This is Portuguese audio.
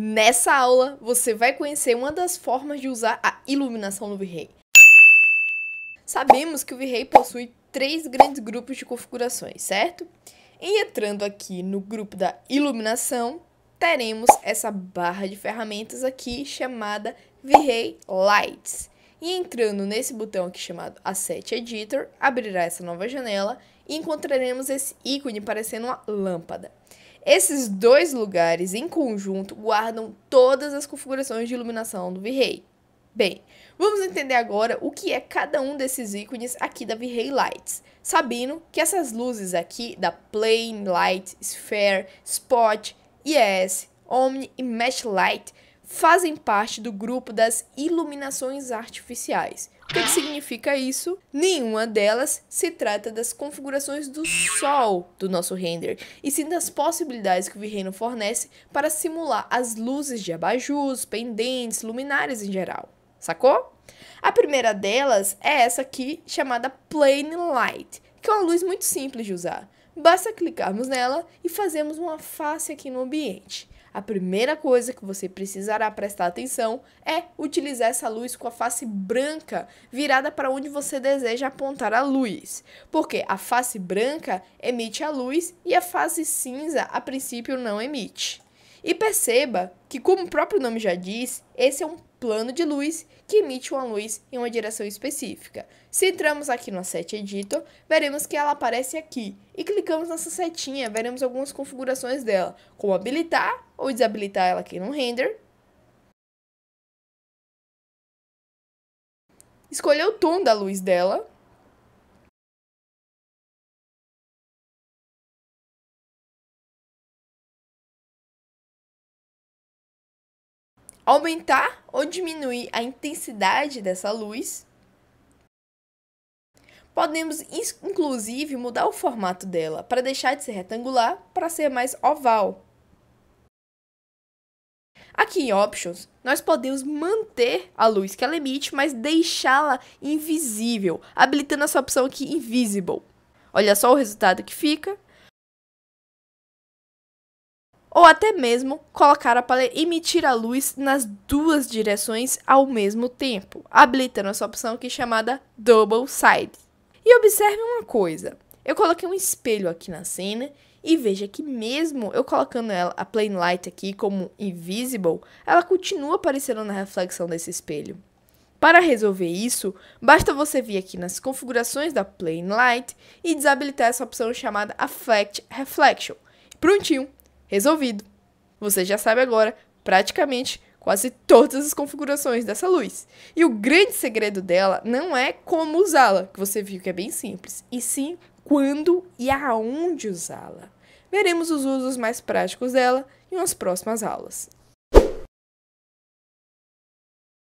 Nessa aula, você vai conhecer uma das formas de usar a iluminação no V-Ray. Sabemos que o V-Ray possui três grandes grupos de configurações, certo? Entrando aqui no grupo da iluminação, teremos essa barra de ferramentas aqui chamada V-Ray Lights. E entrando nesse botão aqui chamado Asset Editor, abrirá essa nova janela e encontraremos esse ícone parecendo uma lâmpada. Esses dois lugares, em conjunto, guardam todas as configurações de iluminação do V-Ray. Bem, vamos entender agora o que é cada um desses ícones aqui da V-Ray Lights, sabendo que essas luzes aqui da Plane Light, Sphere, Spot, IES, Omni e Mesh Light fazem parte do grupo das iluminações artificiais. O que significa isso? Nenhuma delas se trata das configurações do sol do nosso render, e sim das possibilidades que o V-Ray fornece para simular as luzes de abajus, pendentes, luminárias em geral. Sacou? A primeira delas é essa aqui, chamada Plane Light, que é uma luz muito simples de usar. Basta clicarmos nela e fazermos uma face aqui no ambiente. A primeira coisa que você precisará prestar atenção é utilizar essa luz com a face branca virada para onde você deseja apontar a luz, porque a face branca emite a luz e a face cinza, a princípio, não emite. E perceba que, como o próprio nome já diz, esse é um plano de luz que emite uma luz em uma direção específica. Se entramos aqui no Asset Editor, veremos que ela aparece aqui. E clicamos nessa setinha, veremos algumas configurações dela, como habilitar ou desabilitar ela aqui no render. Escolher o tom da luz dela. Aumentar ou diminuir a intensidade dessa luz. Podemos, inclusive, mudar o formato dela para deixar de ser retangular para ser mais oval. Aqui em Options, nós podemos manter a luz que ela emite, mas deixá-la invisível, habilitando essa opção aqui, Invisible. Olha só o resultado que fica. Ou até mesmo colocar a para emitir a luz nas duas direções ao mesmo tempo, habilitando essa opção aqui chamada Double Side. E observe uma coisa, eu coloquei um espelho aqui na cena e veja que mesmo eu colocando ela, a Plane Light aqui como Invisible, ela continua aparecendo na reflexão desse espelho. Para resolver isso, basta você vir aqui nas configurações da Plane Light e desabilitar essa opção chamada Affect Reflection. Prontinho! Resolvido! Você já sabe agora, praticamente, quase todas as configurações dessa luz. E o grande segredo dela não é como usá-la, que você viu que é bem simples, e sim quando e aonde usá-la. Veremos os usos mais práticos dela em umas próximas aulas.